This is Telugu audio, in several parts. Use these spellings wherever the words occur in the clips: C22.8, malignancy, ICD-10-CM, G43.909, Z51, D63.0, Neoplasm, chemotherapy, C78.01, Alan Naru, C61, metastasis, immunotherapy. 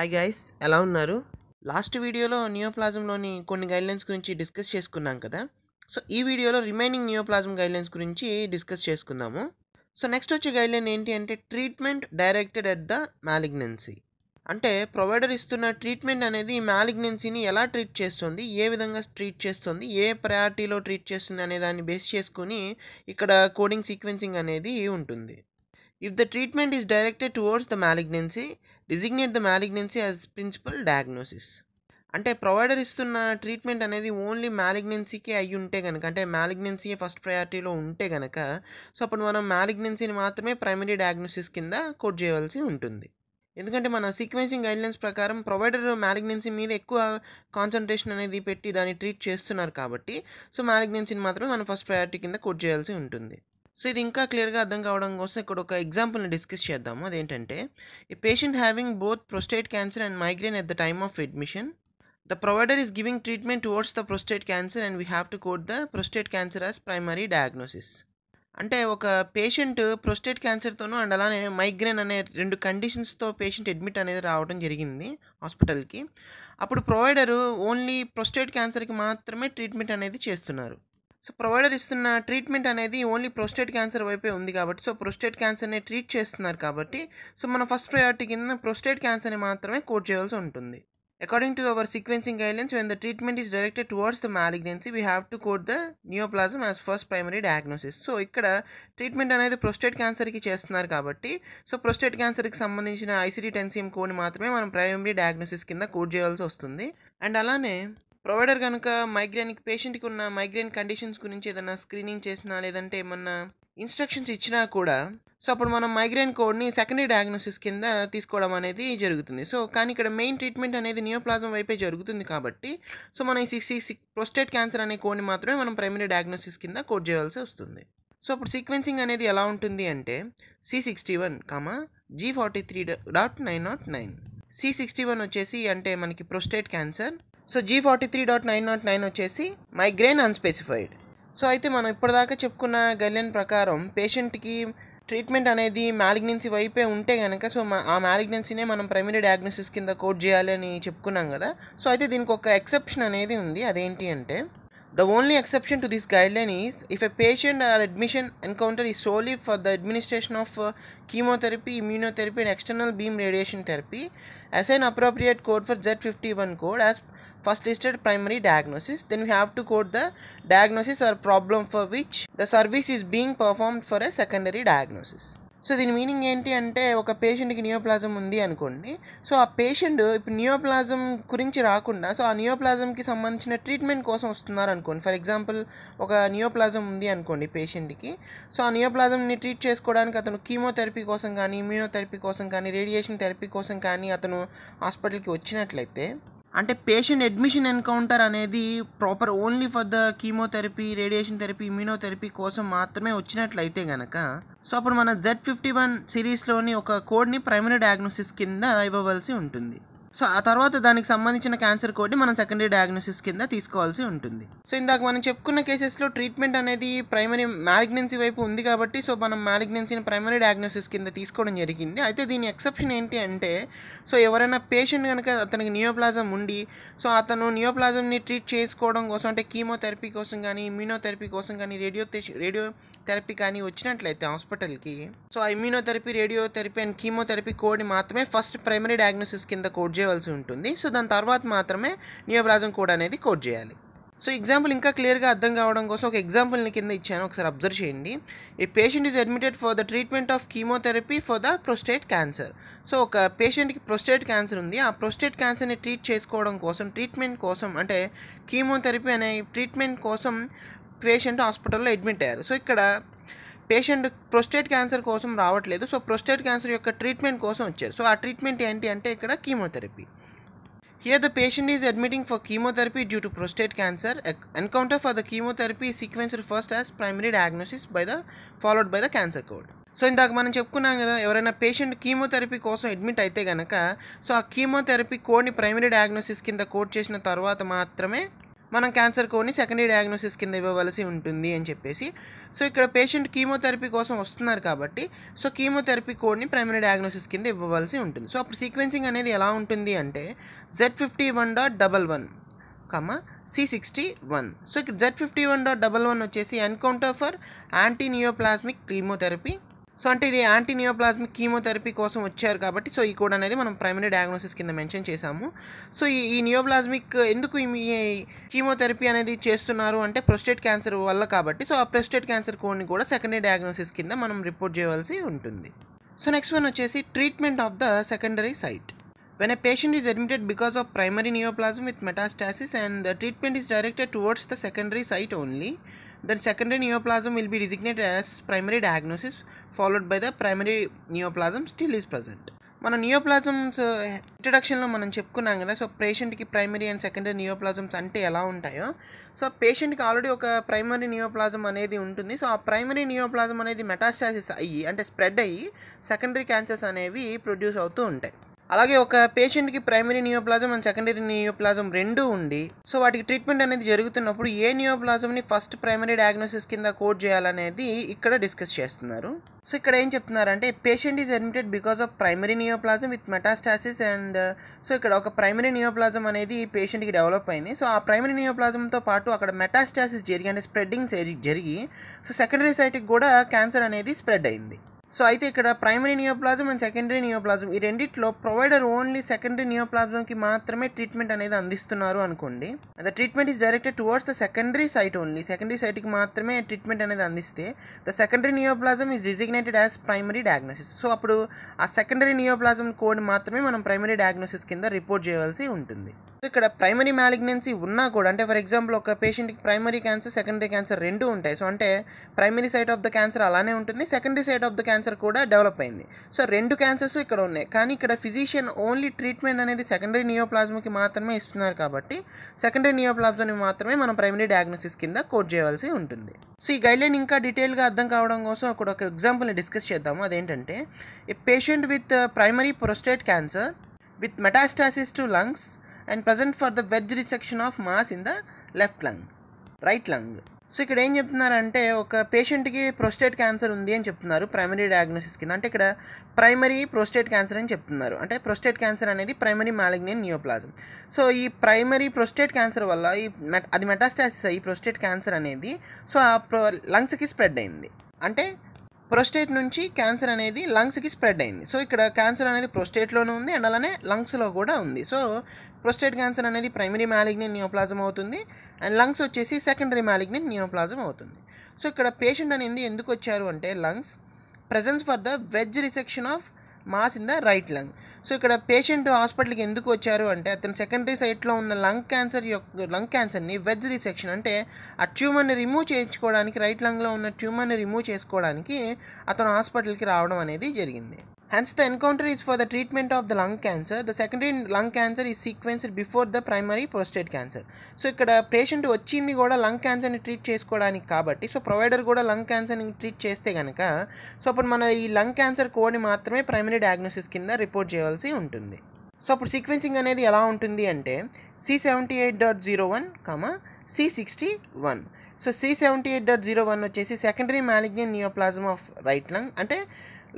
Hi guys, Alan Naru. Last video lo neoplasm loni konni guidelines gurinchi discuss cheskunnam kada. So ee video lo remaining neoplasm guidelines gurinchi discuss cheskundamu. So next vache guideline enti ante treatment directed at the malignancy. Ante provider istunna treatment anedi malignancy ni ela treat chestundi, ee vidhanga treat chestundi, ee priority lo treat chestundi ane dani base cheskuni ikkada coding sequencing anedi untundi. If the treatment is directed towards the malignancy, designate the malignancy as principal diagnosis. Ante provider istunna treatment anedi only malignancy ki ayyi unte ganaka, ante malignancy first priority lo unte ganaka, so appudu manam malignancy ni maatrame primary diagnosis kinda code cheyavalsi untundi. Endukante mana sequencing guidelines prakaram provider malignancy meeda ekku concentration anedi petti dani treat chestunaru kabatti, so malignancy ni maatrame mana first priority kinda code cheyavalsi untundi. So, this is clear. Example discuss. A patient having both prostate cancer and migraine at the time of admission. The provider is giving treatment towards the prostate cancer and we have to code the prostate cancer as primary diagnosis. And a patient prostate cancer and migraine and conditions to patient admit another hospital ki. Appudu provider only prostate cancer ki maatrame treatment anedi chestunaru. So provider istunna treatment anedi only prostate cancer వైపే ఉంది కాబట్టి, సో prostate cancer ని treat చేస్తున్నారు కాబట్టి, సో మన ఫస్ట్ ప్రయారిటీ కింద prostate cancer ని మాత్రమే కోడ్ చేయాల్సి ఉంటుంది. According to our sequencing guidelines, when the treatment is directed towards the malignancy, we have to code the neoplasm as first primary diagnosis. So ikkada treatment అనేది prostate cancer కి చేస్తున్నారు కాబట్టి, సో prostate cancer కి సంబంధించిన ICD-10-CM కోడ్ ని మాత్రమే మనం primary diagnosis కింద కోడ్ చేయాల్సి వస్తుంది. అండ్ అలానే provider ganuka migraine patient ki unna migraine conditions gurinchi edana screening chesina ledante emanna instructions ichina kuda, so appudu manam migraine code ni secondary diagnosis kinda teeskodam anedi jarugutundi. So kaani ikkada main treatment anedi neoplasm వైపే jarugutundi kabatti, so mana C61 prostate cancer ane code ni maatrame manam primary diagnosis kinda code cheyavalsi vastundi. So appudu sequencing anedi ela untundi ante C61, G43.909. C61 vachesi ante maniki prostate cancer. So G43.909 వచ్చేసి మైగ్రేన్ అన్స్పెసిఫైడ్. సో అయితే మనం ఇప్పటిదాకా చెప్పుకున్న గైడ్లైన్ ప్రకారం పేషెంట్కి ట్రీట్మెంట్ అనేది మ్యాలిగ్నెన్సీ వైపే ఉంటే కనుక, సో ఆ మ్యాలిగ్నెన్సీనే మనం ప్రైమరీ డయాగ్నోసిస్ కింద కోడ్ చేయాలి అని చెప్పుకున్నాం కదా. సో అయితే దీనికి ఒక ఎక్సెప్షన్ అనేది ఉంది, అదేంటి అంటే the only exception to this guideline is if a patient or admission encounter is solely for the administration of chemotherapy, immunotherapy and external beam radiation therapy, assign appropriate code for Z51 code as first listed primary diagnosis. Then we have to code the diagnosis or problem for which the service is being performed for a secondary diagnosis. So దీని మీనింగ్ ఏంటి అంటే, ఒక పేషెంట్కి నియోప్లాజం ఉంది అనుకోండి, సో ఆ పేషెంట్ ఇప్పుడు నియోప్లాజం గురించి రాకుండా, సో ఆ నియోప్లాజంకి సంబంధించిన ట్రీట్మెంట్ కోసం వస్తున్నారు అనుకోండి. ఫర్ ఎగ్జాంపుల్ ఒక నియోప్లాజం ఉంది అనుకోండి పేషెంట్కి, సో ఆ నియోప్లాజంని ట్రీట్ చేసుకోవడానికి అతను కీమోథెరపీ కోసం కానీ, ఇమ్యూనోథెరపీ కోసం కానీ, రేడియేషన్ థెరపీ కోసం కానీ అతను హాస్పిటల్కి వచ్చినట్లయితే, అంటే పేషెంట్ అడ్మిషన్ ఎన్కౌంటర్ అనేది proper only for the chemotherapy, radiation therapy, immunotherapy కోసం మాత్రమే వచ్చినట్లయితే కనుక, సో అప్పుడు మన Z51 సిరీస్లోని ఒక కోడ్ని ప్రైమరీ డయాగ్నోసిస్ కింద ఇవ్వవలసి ఉంటుంది. సో ఆ తర్వాత దానికి సంబంధించిన క్యాన్సర్ కోడ్ని మనం సెకండరీ డయాగ్నోసిస్ కింద తీసుకోవాల్సి ఉంటుంది. సో ఇందాక మనం చెప్పుకున్న కేసెస్లో ట్రీట్మెంట్ అనేది ప్రైమరీ మ్యాలిగ్నెన్సీ వైపు ఉంది కాబట్టి, సో మనం మ్యాలిగ్నెన్సీని ప్రైమరీ డయాగ్నోసిస్ కింద తీసుకోవడం జరిగింది. అయితే దీని ఎక్సెప్షన్ ఏంటి అంటే, సో ఎవరైనా పేషెంట్ కనుక అతనికి నియోప్లాజం ఉండి, సో అతను నియోప్లాజంని ట్రీట్ చేసుకోవడం కోసం అంటే కీమోథెరపీ కోసం కానీ, ఇమ్యూనోథెరపీ కోసం కానీ, రేడియోథెరపీ కానీ వచ్చినట్లయితే హాస్పిటల్కి, సో ఆ ఇమ్యూనోథెరపీ, రేడియోథెరపీ అండ్ కీమోథెరపీ కోడ్ని మాత్రమే ఫస్ట్ ప్రైమరీ డయాగ్నోసిస్ కింద కోడ్ చేయవలసి ఉంటుంది. సో దాని తర్వాత మాత్రమే నియోప్లాజం కోడ్ అనేది కోడ్ చేయాలి. సో ఎగ్జాంపుల్ ఇంకా క్లియర్గా అర్థం కావడం కోసం ఒక ఎగ్జాంపుల్ని కింద ఇచ్చాను, ఒకసారి అబ్జర్వ్ చేయండి. A patient is admitted for the treatment of chemotherapy for the prostate cancer. So ఒక పేషెంట్కి ప్రొస్టేట్ క్యాన్సర్ ఉంది, ఆ ప్రొస్టేట్ క్యాన్సర్ని ట్రీట్ చేసుకోవడం కోసం, ట్రీట్మెంట్ కోసం అంటే కీమోథెరపీ అనే ట్రీట్మెంట్ కోసం పేషెంట్ హాస్పిటల్లో అడ్మిట్ అయ్యారు. సో ఇక్కడ పేషెంట్ ప్రొస్టేట్ క్యాన్సర్ కోసం రావట్లేదు, సో ప్రొస్టేట్ క్యాన్సర్ యొక్క ట్రీట్మెంట్ కోసం వచ్చారు. సో ఆ ట్రీట్మెంట్ ఏంటి అంటే ఇక్కడ chemotherapy. Here the patient is admitting for chemotherapy due to prostate cancer. Encounter for the chemotherapy is sequenced first as primary diagnosis by the followed by the cancer code. So ఇందాక మనం చెప్పుకున్నాం కదా, ఎవరైనా పేషెంట్ కీమోథెరపీ కోసం అడ్మిట్ అయితే కనుక, సో ఆ కీమోథెరపీ కోడ్ని ప్రైమరీ డయాగ్నోసిస్ కింద కోడ్ చేసిన తర్వాత మాత్రమే మనం క్యాన్సర్ కోడ్ని సెకండరీ డయాగ్నోసిస్ కింద ఇవ్వవలసి ఉంటుంది అని చెప్పేసి. సో ఇక్కడ పేషెంట్ కీమోథెరపీ కోసం వస్తున్నారు కాబట్టి సో కీమోథెరపీ కోడ్ని ప్రైమరీ డయాగ్నోసిస్ కింద ఇవ్వవలసి ఉంటుంది. సో అప్పుడు సీక్వెన్సింగ్ అనేది ఎలా ఉంటుంది అంటే Z51.11, C61. సో ఇక్కడ Z51.11 వచ్చేసి encounter for anti neoplastic chemotherapy. So అంటే ఇది యాంటీ నియోప్లాస్మిక్ కీమోథెరపీ కోసం వచ్చారు కాబట్టి సో ఈ కోడ్ అనేది మనం ప్రైమరీ డయాగ్నోసిస్ కింద మెన్షన్ చేసాము. సో ఈ నియోప్లాస్మిక్ ఎందుకు ఈ కీమోథెరపీ అనేది చేస్తున్నారు అంటే ప్రోస్టేట్ క్యాన్సర్ వల్ల కాబట్టి సో ఆ ప్రోస్టేట్ క్యాన్సర్ కోడ్ని కూడా సెకండరీ డయాగ్నోసిస్ కింద మనం రిపోర్ట్ చేయవలసి ఉంటుంది. సో నెక్స్ట్ వన్ వచ్చేసి treatment of the secondary site. When a patient is admitted because of primary neoplasm with metastasis and the treatment is directed towards the secondary site only, then secondary neoplasm will be designated as primary diagnosis followed by the primary neoplasm still is present. మన నియోప్లాజమ్స్ ఇంట్రడక్షన్లో మనం చెప్పుకున్నాం కదా సో పేషెంట్కి ప్రైమరీ అండ్ సెకండరీ నియోప్లాజమ్స్ అంటే ఎలా ఉంటాయో సో పేషెంట్కి ఆల్రెడీ ఒక ప్రైమరీ నియోప్లాజం అనేది ఉంటుంది. సో ఆ ప్రైమరీ నియోప్లాజం అనేది మెటాస్టాసిస్ అయ్యి అంటే స్ప్రెడ్ అయ్యి సెకండరీ క్యాన్సర్స్ అనేవి ప్రొడ్యూస్ అవుతూ ఉంటాయి. అలాగే ఒక పేషెంట్కి primary neoplasm and secondary neoplasm రెండు ఉండి సో వాటికి ట్రీట్మెంట్ అనేది జరుగుతున్నప్పుడు ఏ నియోప్లాజంని ఫస్ట్ ప్రైమరీ డయాగ్నోసిస్ కింద కోడ్ చేయాలనేది ఇక్కడ డిస్కస్ చేస్తున్నారు. సో ఇక్కడ ఏం చెప్తున్నారంటే patient is admitted because of primary neoplasm with metastasis and so ఇక్కడ ఒక ప్రైమరీ నియోప్లాజం అనేది పేషెంట్కి డెవలప్ అయింది. సో ఆ ప్రైమరీ నియోప్లాజంతో పాటు అక్కడ మెటాస్టాసిస్ జరిగి అంటే స్ప్రెడ్డింగ్ జరిగి సో సెకండరీ సైట్కి కూడా క్యాన్సర్ అనేది స్ప్రెడ్ అయింది. సో అయితే ఇక్కడ primary neoplasm and secondary neoplasm ఈ రెండిట్లో ప్రొవైడర్ ఓన్లీ సెకండరీ నియోప్లాజంకి మాత్రమే ట్రీట్మెంట్ అనేది అందిస్తున్నారు అనుకోండి. The treatment is directed towards the secondary site only, secondary సైట్కి మాత్రమే ట్రీట్మెంట్ అనేది అందిస్తే the secondary neoplasm is designated as primary diagnosis. So అప్పుడు ఆ సెకండరీ నియోప్లాజం కోడ్ మాత్రమే మనం ప్రైమరీ డయాగ్నోసిస్ కింద రిపోర్ట్ చేయవలసి ఉంటుంది. సో ఇక్కడ ప్రైమరీ మాలిగ్నెన్సీ ఉన్నా కూడా అంటే ఫర్ ఎగ్జాంపుల్ ఒక పేషెంట్కి ప్రైమరీ క్యాన్సర్ సెకండరీ క్యాన్సర్ రెండు ఉంటాయి. సో అంటే primary site of the cancer అలానే ఉంటుంది, secondary site of the cancer కూడా డెవలప్ అయింది. సో రెండు క్యాన్సర్స్ ఇక్కడ ఉన్నాయి కానీ ఇక్కడ ఫిజిషియన్ ఓన్లీ ట్రీట్మెంట్ అనేది సెకండరీ నియోప్లాజంకి మాత్రమే ఇస్తున్నారు కాబట్టి సెకండరీ నియోప్లాజంని మాత్రమే మనం ప్రైమరీ డయాగ్నోసిస్ కింద కోడ్ చేయవలసి ఉంటుంది. సో ఈ గైడ్లైన్ ఇంకా డీటెయిల్గా అర్థం కావడం కోసం ఇక్కడ ఒక ఎగ్జాంపుల్ని డిస్కస్ చేద్దాము. అదేంటంటే a patient with primary prostate cancer with metastasis to lungs and present for the wedge resection of mass in the left lung, right lung. So ఇక్కడ ఏం చెప్తున్నారంటే ఒక పేషెంట్కి ప్రోస్టేట్ క్యాన్సర్ ఉంది అని చెప్తున్నారు ప్రైమరీ డయాగ్నోసిస్ కింద. అంటే ఇక్కడ ప్రైమరీ ప్రోస్టేట్ క్యాన్సర్ అని చెప్తున్నారు అంటే ప్రోస్టేట్ క్యాన్సర్ అనేది ప్రైమరీ మాలిగ్నెంట్ నియోప్లాజం. సో ఈ ప్రైమరీ ప్రోస్టేట్ క్యాన్సర్ వల్ల అది మెటాస్టాసిస్ అయ్యి ప్రోస్టేట్ క్యాన్సర్ అనేది సో ఆ లంగ్స్కి స్ప్రెడ్ అయింది. అంటే ప్రోస్టేట్ నుంచి క్యాన్సర్ అనేది లంగ్స్కి స్ప్రెడ్ అయింది. సో ఇక్కడ క్యాన్సర్ అనేది ప్రోస్టేట్లోనే ఉంది అండ్ అలానే లంగ్స్లో కూడా ఉంది. సో ప్రోస్టేట్ క్యాన్సర్ అనేది ప్రైమరీ మాలిగ్నెంట్ నియోప్లాజం అవుతుంది అండ్ లంగ్స్ వచ్చేసి సెకండరీ మాలిగ్నెంట్ నియోప్లాజం అవుతుంది. సో ఇక్కడ పేషెంట్ అనేది ఎందుకు వచ్చారు అంటే lungs presence for the wedge resection of mass in the right lung. So ఇక్కడ పేషెంట్ హాస్పిటల్కి ఎందుకు వచ్చారు అంటే అతను సెకండరీ సైట్లో ఉన్న లంగ్ క్యాన్సర్ని వెజ్ రిసెక్షన్ అంటే ఆ ట్యూమర్ని రిమూవ్ చేయించుకోవడానికి రైట్ లంగ్లో ఉన్న ట్యూమర్ని రిమూవ్ చేసుకోవడానికి అతను హాస్పిటల్కి రావడం అనేది జరిగింది. Hence the encounter is for the treatment of the lung cancer. The secondary lung cancer is sequenced before the primary prostate cancer. So ఇక్కడ పేషెంట్ వచ్చింది కూడా లంగ్ క్యాన్సర్ని ట్రీట్ చేసుకోవడానికి కాబట్టి సో ప్రొవైడర్ కూడా లంగ్ క్యాన్సర్ని ట్రీట్ చేస్తే కనుక సో అప్పుడు మన ఈ లంగ్ క్యాన్సర్ కోడ్ని మాత్రమే ప్రైమరీ డయాగ్నోసిస్ కింద రిపోర్ట్ చేయవలసి ఉంటుంది. సో అప్పుడు సీక్వెన్సింగ్ అనేది ఎలా ఉంటుంది అంటే C78.01, C61. సో C78.01 వచ్చేసి secondary malignant neoplasm of right lung. అంటే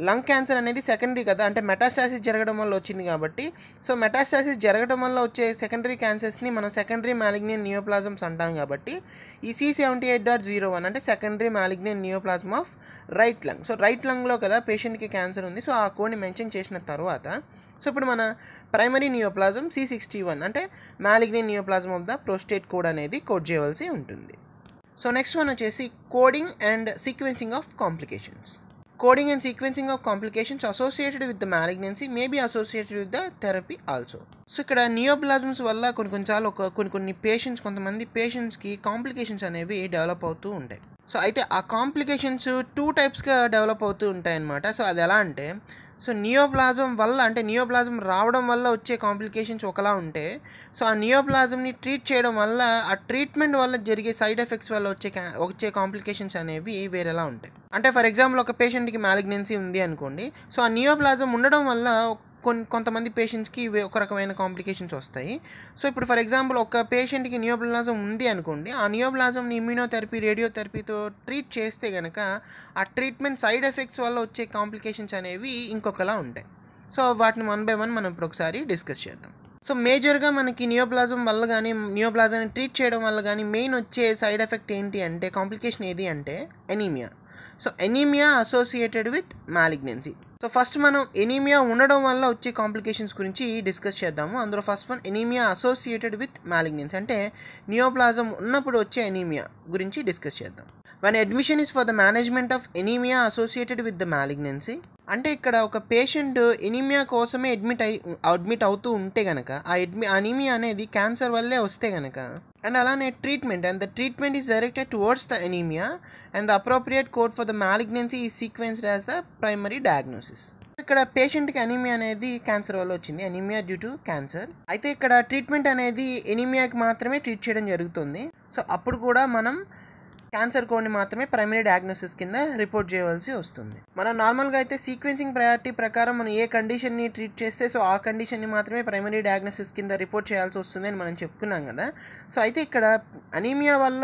లంగ్ క్యాన్సర్ అనేది సెకండరీ కదా అంటే మెటాస్టాసిస్ జరగడం వల్ల వచ్చింది కాబట్టి సో మెటాస్టాసిస్ జరగడం వల్ల వచ్చే సెకండరీ క్యాన్సర్స్ని మనం సెకండరీ మాలిగ్నెంట్ నియోప్లాజమ్స్ అంటాం కాబట్టి ఈ C78.01 అంటే secondary malignant neoplasm of right lung. So right లంగ్లో కదా పేషెంట్కి క్యాన్సర్ ఉంది. సో ఆ కోడ్ని మెన్షన్ చేసిన తర్వాత సో ఇప్పుడు మన ప్రైమరీ నియోప్లాజం C61 అంటే malignant neoplasm of the prostate code అనేది కోడ్ చేయవలసి ఉంటుంది. సో నెక్స్ట్ వన్ వచ్చేసి coding and sequencing of complications. Coding and sequencing of complications associated with the malignancy may be associated with the therapy also. So ఇక్కడ నియోప్లాజమ్స్ వల్ల కొన్నిసార్లు కొంతమంది పేషెంట్స్కి కాంప్లికేషన్స్ అనేవి డెవలప్ అవుతూ ఉంటాయి. సో అయితే ఆ కాంప్లికేషన్స్ టూ టైప్స్గా డెవలప్ అవుతూ ఉంటాయన్నమాట. సో అది ఎలా అంటే సో నియోప్లాజం వల్ల అంటే నియోప్లాజం రావడం వల్ల వచ్చే కాంప్లికేషన్స్ ఒకలా ఉంటే సో ఆ నియోప్లాజంని ట్రీట్ చేయడం వల్ల ఆ ట్రీట్మెంట్ వల్ల జరిగే సైడ్ ఎఫెక్ట్స్ వల్ల వచ్చే కాంప్లికేషన్స్ అనేవి వేరేలా ఉంటాయి. అంటే ఫర్ ఎగ్జాంపుల్ ఒక పేషెంట్కి మాలిగ్నెన్సీ ఉంది అనుకోండి. సో ఆ నియోప్లాజం ఉండడం వల్ల కొంతమంది పేషెంట్స్ కి ఒక రకమైన కాంప్లికేషన్స్ వస్తాయి. సో ఇప్పుడు ఫర్ ఎగ్జాంపుల్ ఒక పేషెంట్ కి నియోప్లాజం ఉంది అనుకోండి, ఆ నియోప్లాజం ని ఇమ్యూనోథెరపీ రేడియోథెరపీతో ట్రీట్ చేస్తే గనక ఆ ట్రీట్మెంట్ సైడ్ ఎఫెక్ట్స్ వల్ల వచ్చే కాంప్లికేషన్స్ అనేవి ఇంకొకలా ఉంటాయి. సో వాటిని వన్ బై వన్ మనం ఒకసారి డిస్కస్ చేద్దాం. సో మేజర్గా మనకి నియోప్లాజం వల్ల కానీ నియోప్లాజాన్ని ట్రీట్ చేయడం వల్ల కానీ మెయిన్ వచ్చే సైడ్ ఎఫెక్ట్ ఏంటి అంటే, కాంప్లికేషన్ ఏది అంటే anaemia. So anaemia associated with malignancy. So first మనం ఎనీమియా ఉండడం వల్ల వచ్చే కాంప్లికేషన్స్ గురించి డిస్కస్ చేద్దాము. అందులో first one anaemia associated with malignancy అంటే నియోప్లాజం ఉన్నప్పుడు వచ్చే ఎనీమియా గురించి డిస్కస్ చేద్దాం. When admission is for the management of anaemia associated with the malignancy అంటే ఇక్కడ ఒక పేషెంట్ ఎనీమియా కోసమే అడ్మిట్ అవుతూ ఉంటే కనుక ఆ ఎనీమియా అనేది క్యాన్సర్ వల్లే వస్తే కనుక అండ్ అలానే treatment and the treatment is directed towards the anaemia and the appropriate code for the malignancy is sequenced as the primary diagnosis. ఇక్కడ పేషెంట్కి ఎనీమియా అనేది క్యాన్సర్ వల్ల వచ్చింది, ఎనీమియా డ్యూ టు క్యాన్సర్. అయితే ఇక్కడ ట్రీట్మెంట్ అనేది ఎనీమియాకి మాత్రమే ట్రీట్ చేయడం జరుగుతుంది. సో అప్పుడు కూడా మనం క్యాన్సర్ కోడ్ని మాత్రమే ప్రైమరీ డయాగ్నోసిస్ కింద రిపోర్ట్ చేయవలసి వస్తుంది. మనం నార్మల్గా అయితే సీక్వెన్సింగ్ ప్రయారిటీ ప్రకారం మనం ఏ కండిషన్ని ట్రీట్ చేస్తే సో ఆ కండిషన్ని మాత్రమే ప్రైమరీ డయాగ్నోసిస్ కింద రిపోర్ట్ చేయాల్సి వస్తుంది అని మనం చెప్పుకున్నాం కదా. సో అయితే ఇక్కడ ఎనీమియా వల్ల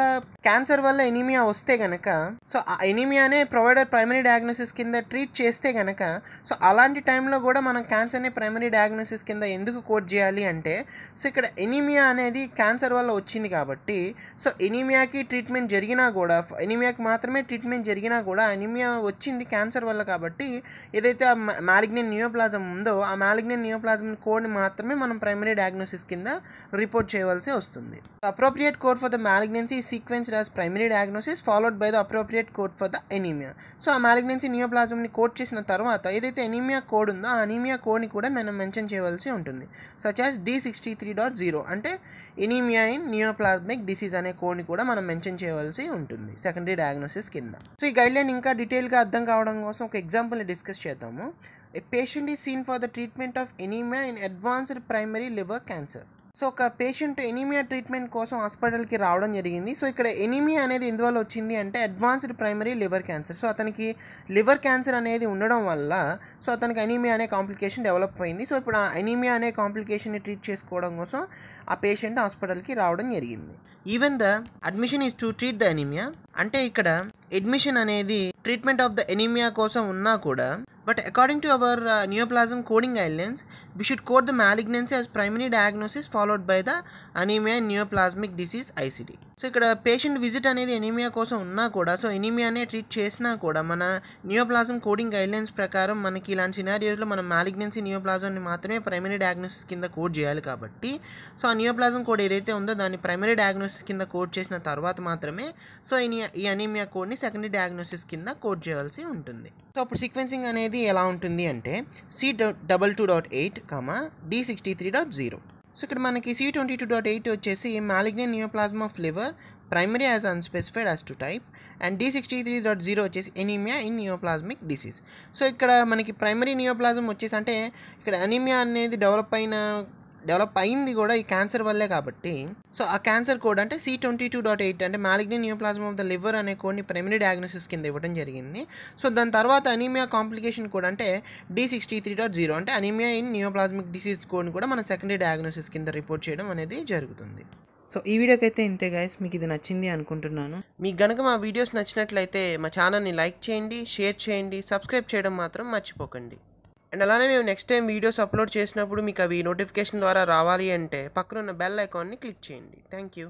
క్యాన్సర్ వల్ల ఎనీమియా వస్తే కనుక సో ఆ ఎనీమియానే ప్రొవైడర్ ప్రైమరీ డయాగ్నోసిస్ కింద ట్రీట్ చేస్తే కనుక సో అలాంటి టైంలో కూడా మనం క్యాన్సర్ని ప్రైమరీ డయాగ్నోసిస్ కింద ఎందుకు కోడ్ చేయాలి అంటే సో ఇక్కడ ఎనీమియా అనేది క్యాన్సర్ వల్ల వచ్చింది కాబట్టి సో ఎనీమియాకి ట్రీట్మెంట్ జరిగినా కూడా ఎనీమియాకి మాత్రమే ట్రీట్మెంట్ జరిగినా కూడా ఎనీమియా వచ్చింది క్యాన్సర్ వల్ల కాబట్టి ఏదైతే ఆ మ్యాలిగ్నెంట్ నియోప్లాజం ఉందో ఆ మ్యాలిగ్నెంట్ నియోప్లాజం కోడ్ని మాత్రమే మనం ప్రైమరీ డయాగ్నోసిస్ కింద రిపోర్ట్ చేయవలసి వస్తుంది. Appropriate code for the malignancy sequence as primary diagnosis followed by the appropriate code for the anaemia. So ఆ మ్యాలిగ్నెన్సీ నియోప్లాజంని కోడ్ చేసిన తర్వాత ఏదైతే ఎనీమియా కోడ్ ఉందో ఆ ఎనీమియా కోడ్ని కూడా మనం మెన్షన్ చేయవలసి ఉంటుంది. సచ్ యాజ్ D63.0 అంటే ఎనీమియా ఇన్ నియోప్లాస్మిక్ డిసీజ్ అనే కోడ్ని కూడా మనం మెన్షన్ చేయవలసి ఉంటుంది సెకండరీ డయాగ్నోసిస్ కింద. సో ఈ గైడ్లైన్ ఇంకా డీటెయిల్గా అర్థం కావడం కోసం ఒక ఎగ్జాంపుల్ని డిస్కస్ చేద్దాము. A patient is seen for the treatment of anaemia in advanced primary liver cancer. So ఒక పేషెంట్ ఎనీమియా ట్రీట్మెంట్ కోసం హాస్పిటల్కి రావడం జరిగింది. సో ఇక్కడ ఎనీమియా అనేది ఎందువల్ల వచ్చింది అంటే advanced primary liver cancer. So అతనికి లివర్ క్యాన్సర్ అనేది ఉండడం వల్ల సో అతనికి ఎనీమియా అనే కాంప్లికేషన్ డెవలప్ అయింది. సో ఇప్పుడు ఆ ఎనీమియా అనే కాంప్లికేషన్ని ట్రీట్ చేసుకోవడం కోసం ఆ పేషెంట్ హాస్పిటల్కి రావడం జరిగింది. Even the admission is to treat the anaemia అంటే ఇక్కడ అడ్మిషన్ అనేది ట్రీట్మెంట్ ఆఫ్ ద ఎనీమియా కోసం ఉన్నా కూడా but according to our neoplasm coding guidelines we should code the malignancy as primary diagnosis followed by the anemia and neoplasmic disease ICD. So ఇక్కడ పేషెంట్ విజిట్ అనేది ఎనీమియా కోసం ఉన్నా కూడా సో ఎనీమియానే ట్రీట్ చేసినా కూడా మన నియోప్లాజం కోడింగ్ గైడ్లైన్స్ ప్రకారం మనకి ఇలాంటి సినారియోస్లో మనం మ్యాలిగ్నెన్సీ నియోప్లాజంని మాత్రమే ప్రైమరీ డయాగ్నోసిస్ కింద కోడ్ చేయాలి కాబట్టి సో ఆ నియోప్లాజం కోడ్ ఏదైతే ఉందో దాన్ని ప్రైమరీ డయాగ్నోసిస్ కింద కోడ్ చేసిన తర్వాత మాత్రమే సో ఈ ఎనీమియా కోడ్ని సెకండరీ డయాగ్నోసిస్ కింద కోడ్ చేయాల్సి ఉంటుంది. సో అప్పుడు సీక్వెన్సింగ్ అనేది ఎలా ఉంటుంది అంటే C22.8 D63.0. సో ఇక్కడ మనకి C22.8 వచ్చేసి malignant neoplasm of liver primary as unspecified as to type and D63.0 వచ్చేసి anaemia in neoplastic disease. So ఇక్కడ మనకి ప్రైమరీ నియోప్లాజం వచ్చేసి అంటే ఇక్కడ ఎనీమియా అనేది డెవలప్ అయింది కూడా ఈ క్యాన్సర్ వల్లే కాబట్టి సో ఆ క్యాన్సర్ కోడ్ అంటే C22.8 అంటే malignant neoplasm of the liver అనే కోడ్ని ప్రైమరీ డయాగ్నోసిస్ కింద ఇవ్వడం జరిగింది. సో దాని తర్వాత ఎనీమియా కాంప్లికేషన్ కోడ్ అంటే D63.0 అంటే ఎనీమియా ఇన్ నియోప్లాజ్మిక్ డిసీజ్ కోడ్ని కూడా మన సెకండరీ డయాగ్నోసిస్ కింద రిపోర్ట్ చేయడం అనేది జరుగుతుంది. సో ఈ వీడియోకి అయితే ఇంతే గైస్, మీకు ఇది నచ్చింది అనుకుంటున్నాను. మీకు గనక మా వీడియోస్ నచ్చినట్లయితే మా ఛానల్ని లైక్ చేయండి, షేర్ చేయండి, సబ్స్క్రైబ్ చేయడం మాత్రం మర్చిపోకండి. అండ్ అలానే మేము నెక్స్ట్ టైం వీడియోస్ అప్లోడ్ చేసినప్పుడు మీకు అవి నోటిఫికేషన్ ద్వారా రావాలి అంటే పక్కన ఉన్న బెల్ ఐకాన్ని క్లిక్ చేయండి. Thank you.